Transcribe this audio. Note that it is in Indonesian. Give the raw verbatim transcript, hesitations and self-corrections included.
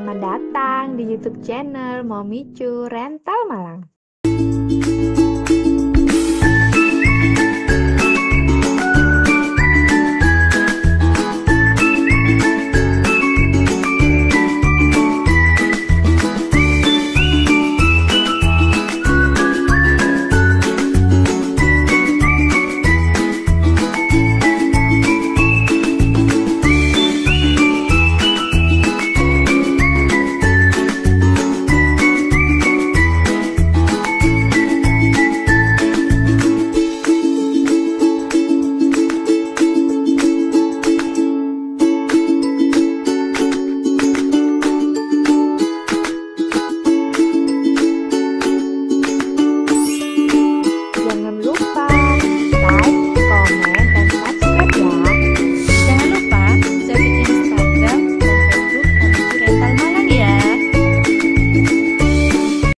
Selamat datang di YouTube channel Momichu Rental Malang.